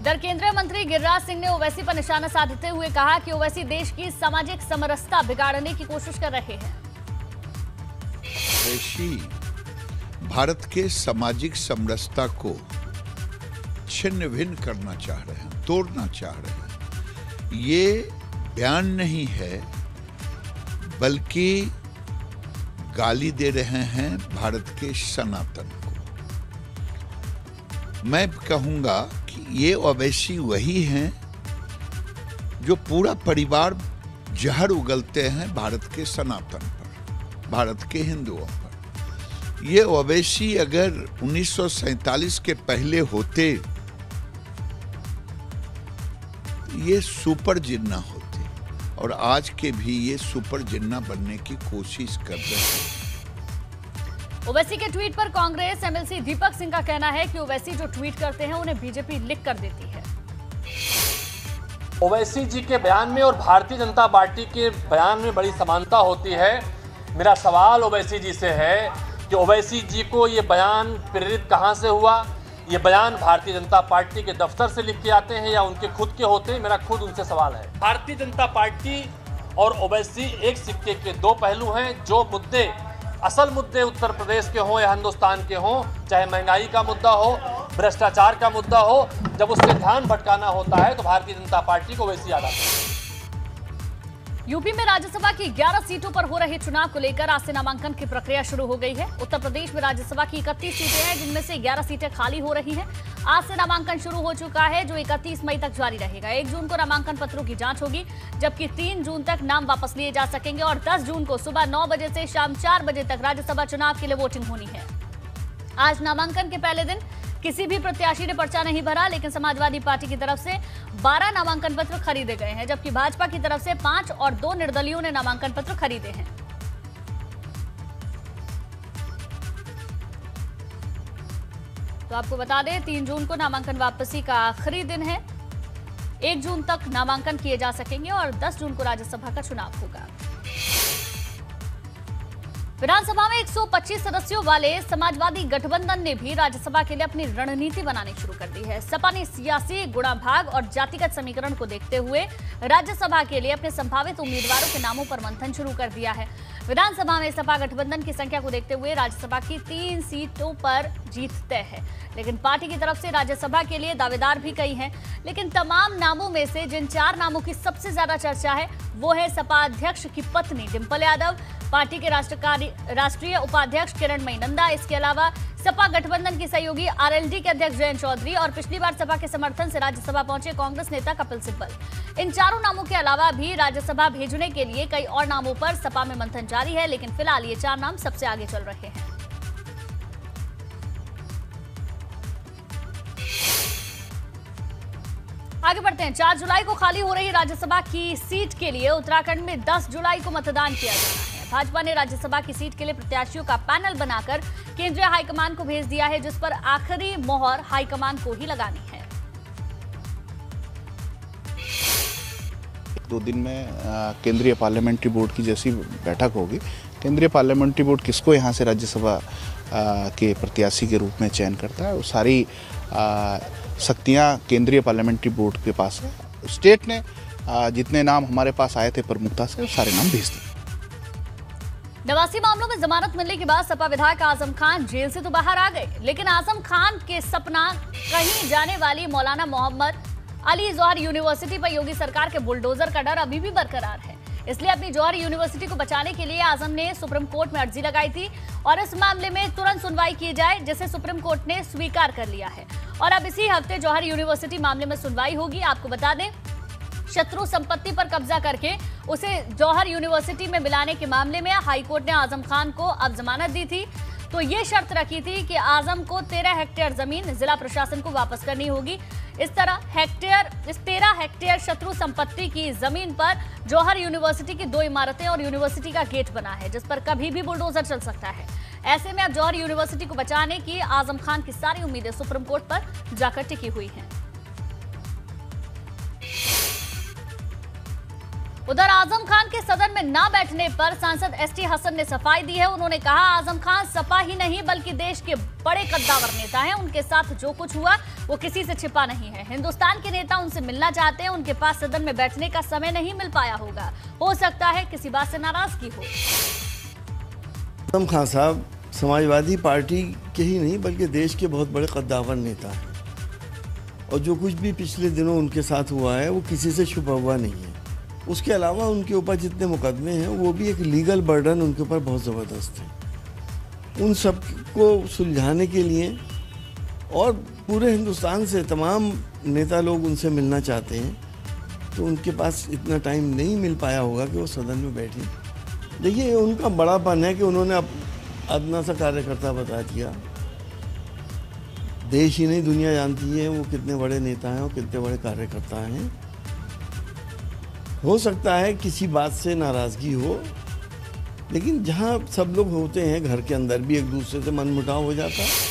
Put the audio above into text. इधर केंद्रीय मंत्री गिरिराज सिंह ने ओवैसी पर निशाना साधते हुए कहा कि ओवैसी देश की सामाजिक समरसता बिगाड़ने की कोशिश कर रहे हैं। ओवैसी भारत के सामाजिक समरसता को छिन्न भिन्न करना चाह रहे हैं, तोड़ना चाह रहे हैं। ये बयान नहीं है बल्कि गाली दे रहे हैं भारत के सनातन को। मैं कहूँगा कि ये ओवैसी वही हैं जो पूरा परिवार जहर उगलते हैं भारत के सनातन पर, भारत के हिंदुओं पर। ये ओवैसी अगर 1947 के पहले होते ये सुपर जिन्ना होते, और आज के भी ये सुपर जिन्ना बनने की कोशिश कर रहे हैं। ओवैसी के ट्वीट पर कांग्रेस एमएलसी दीपक सिंह का कहना है कि ओवैसी जो ट्वीट करते हैं उन्हें बीजेपी लिख कर देती है। ओवैसी जी के बयान में और भारतीय जनता पार्टी के बयान में बड़ी समानता होती है। मेरा सवाल ओवैसी जी से है कि ओवैसी जी को ये बयान प्रेरित कहाँ से हुआ? ये बयान भारतीय जनता पार्टी के दफ्तर से लिख के आते हैं या उनके खुद के होते हैं? मेरा खुद उनसे सवाल है। भारतीय जनता पार्टी और ओवैसी एक सिक्के के दो पहलू हैं। जो मुद्दे असल मुद्दे उत्तर प्रदेश के हों या हिंदुस्तान के हों, चाहे महंगाई का मुद्दा हो, भ्रष्टाचार का मुद्दा हो, जब उससे ध्यान भटकाना होता है तो भारतीय जनता पार्टी को वैसी याद आता है। यूपी में राज्यसभा की 11 सीटों पर हो रहे चुनाव को लेकर आज से नामांकन की प्रक्रिया शुरू हो गई है। उत्तर प्रदेश में राज्यसभा की 31 सीटें हैं, जिनमें से 11 सीटें खाली हो रही है। आज से नामांकन शुरू हो चुका है जो 31 मई तक जारी रहेगा। 1 जून को नामांकन पत्रों की जांच होगी, जबकि 3 जून तक नाम वापस लिए जा सकेंगे और 10 जून को सुबह 9 बजे से शाम 4 बजे तक राज्यसभा चुनाव के लिए वोटिंग होनी है। आज नामांकन के पहले दिन किसी भी प्रत्याशी ने पर्चा नहीं भरा, लेकिन समाजवादी पार्टी की तरफ से 12 नामांकन पत्र खरीदे गए हैं, जबकि भाजपा की तरफ से 5 और 2 निर्दलीयों ने नामांकन पत्र खरीदे हैं। तो आपको बता दें 3 जून को नामांकन वापसी का आखिरी दिन है। 1 जून तक नामांकन किए जा सकेंगे और 10 जून को राज्यसभा का चुनाव होगा। विधानसभा में 125 सदस्यों वाले समाजवादी गठबंधन ने भी राज्यसभा के लिए अपनी रणनीति बनानी शुरू कर दी है। सपा ने सियासी गुणाभाग और जातिगत समीकरण को देखते हुए राज्यसभा के लिए अपने संभावित उम्मीदवारों के नामों पर मंथन शुरू कर दिया है। विधानसभा में सपा गठबंधन की संख्या को देखते हुए राज्यसभा की 3 सीटों पर जीत तय है, लेकिन पार्टी की तरफ से राज्यसभा के लिए दावेदार भी कई हैं। लेकिन तमाम नामों में से जिन 4 नामों की सबसे ज्यादा चर्चा है वो है सपा अध्यक्ष की पत्नी डिम्पल यादव, पार्टी के राष्ट्रीय उपाध्यक्ष किरण मई नंदा, इसके अलावा सपा गठबंधन की सहयोगी आरएलडी के अध्यक्ष जयंत चौधरी और पिछली बार सपा के समर्थन से राज्यसभा पहुंचे कांग्रेस नेता कपिल सिब्बल। इन चारों नामों के अलावा भी राज्यसभा भेजने के लिए कई और नामों पर सपा में मंथन जारी है, लेकिन फिलहाल ये 4 नाम सबसे आगे चल रहे हैं। आगे बढ़ते हैं। 4 जुलाई को खाली हो रही राज्यसभा की सीट के लिए उत्तराखंड में 10 जुलाई को मतदान किया जाना है। भाजपा ने राज्यसभा की सीट के लिए प्रत्याशियों का पैनल बनाकर केंद्रीय हाईकमान को भेज दिया है, जिस पर आखिरी मोहर हाईकमान को ही लगानी है। 2 दिन में केंद्रीय पार्लियामेंट्री बोर्ड की जैसी बैठक होगी। केंद्रीय पार्लियामेंट्री बोर्ड किसको यहां से राज्यसभा के प्रत्याशी के रूप में चयन करता है, वो सारी शक्तियां केंद्रीय पार्लियामेंट्री बोर्ड के पास है। स्टेट ने जितने नाम हमारे पास आए थे प्रमुखता से सारे नाम भेज दिए। नवासी मामलों में जमानत मिलने के बाद सपा विधायक आजम खान जेल से तो बाहर आ गए, लेकिन आजम खान के सपना कहीं जाने वाली मौलाना मोहम्मद अली जोहर यूनिवर्सिटी पर योगी सरकार के बुलडोजर का डर अभी भी बरकरार है। इसलिए अपनी जौहर यूनिवर्सिटी को बचाने के लिए आजम ने सुप्रीम कोर्ट में अर्जी लगाई थी और इस मामले में तुरंत सुनवाई की जाए, जिसे सुप्रीम कोर्ट ने स्वीकार कर लिया है। और अब इसी हफ्ते जौहर यूनिवर्सिटी मामले में सुनवाई होगी। आपको बता दें शत्रु संपत्ति पर कब्जा करके उसे जौहर यूनिवर्सिटी में मिलाने के मामले में हाईकोर्ट ने आजम खान को अब जमानत दी थी, तो ये शर्त रखी थी कि आजम को 13 हेक्टेयर जमीन जिला प्रशासन को वापस करनी होगी। इस तरह 13 हेक्टेयर शत्रु संपत्ति की जमीन पर जौहर यूनिवर्सिटी की 2 इमारतें और यूनिवर्सिटी का गेट बना है, जिस पर कभी भी बुलडोजर चल सकता है। ऐसे में अब जौहर यूनिवर्सिटी को बचाने की आजम खान की सारी उम्मीदें सुप्रीम कोर्ट पर जाकर टिकी हुई है। उधर आजम खान के सदन में ना बैठने पर सांसद एसटी हसन ने सफाई दी है। उन्होंने कहा आजम खान सपा ही नहीं बल्कि देश के बड़े कद्दावर नेता हैं, उनके साथ जो कुछ हुआ वो किसी से छिपा नहीं है। हिंदुस्तान के नेता उनसे मिलना चाहते हैं, उनके पास सदन में बैठने का समय नहीं मिल पाया होगा, हो सकता है किसी बात से नाराजगी हो। आजम खान साहब समाजवादी पार्टी के ही नहीं बल्कि देश के बहुत बड़े कद्दावर नेता हैं और जो कुछ भी पिछले दिनों उनके साथ हुआ है वो किसी से छुपा हुआ नहीं है। उसके अलावा उनके ऊपर जितने मुकदमे हैं वो भी एक लीगल बर्डन उनके ऊपर बहुत ज़बरदस्त है। उन सब को सुलझाने के लिए और पूरे हिंदुस्तान से तमाम नेता लोग उनसे मिलना चाहते हैं, तो उनके पास इतना टाइम नहीं मिल पाया होगा कि वो सदन में बैठे। देखिए उनका बड़ापन है कि उन्होंने अपना सा कार्यकर्ता बता दिया। देश ही नहीं दुनिया जानती है वो कितने बड़े नेता हैं और कितने बड़े कार्यकर्ता हैं। हो सकता है किसी बात से नाराज़गी हो, लेकिन जहाँ सब लोग होते हैं घर के अंदर भी एक दूसरे से मनमुटाव हो जाता है।